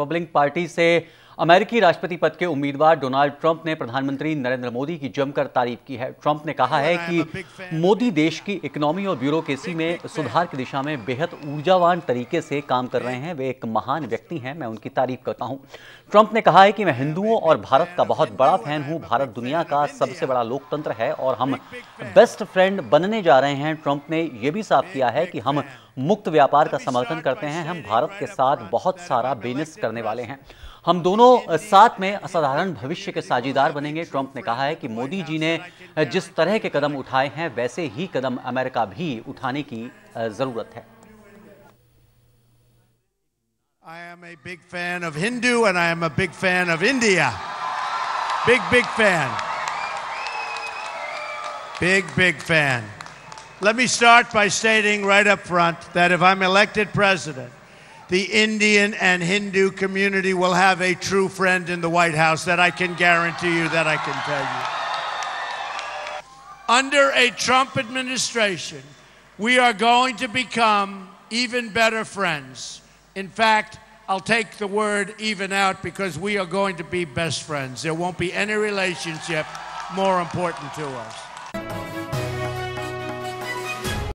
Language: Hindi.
रिपब्लिकन पार्टी से अमेरिकी राष्ट्रपति पद के उम्मीदवार डोनाल्ड ट्रंप ने प्रधानमंत्री नरेंद्र मोदी की जमकर तारीफ की है। ट्रंप ने कहा है कि मोदी देश की इकोनॉमी और ब्यूरोक्रेसी में सुधार की दिशा में बेहद ऊर्जावान तरीके से काम कर रहे हैं। वे एक महान व्यक्ति हैं, मैं उनकी तारीफ करता हूं। ट्रंप ने कहा है कि मैं हिंदुओं और भारत का बहुत बड़ा फैन हूं। भारत दुनिया का सबसे बड़ा लोकतंत्र है और हम बेस्ट फ्रेंड बनने जा रहे हैं। ट्रंप ने यह भी साफ किया है कि हम मुक्त व्यापार का समर्थन करते हैं। हम भारत के साथ बहुत सारा बिजनेस करने वाले हैं। हम दोनों साथ में असाधारण भविष्य के साझेदार बनेंगे। ट्रंप ने कहा है कि मोदी जी ने जिस तरह के कदम उठाए हैं वैसे ही कदम अमेरिका भी उठाने की जरूरत है। I am a big fan of Hindu and I am a big fan of India. Big fan. Big fan. Let me start by stating right up front that if I'm elected president, the Indian and Hindu community will have a true friend in the White House. That I can guarantee you, that I can tell you. Under a Trump administration, we are going to become even better friends. In fact, I'll take the word even out because we are going to be best friends. There won't be any relationship more important to us.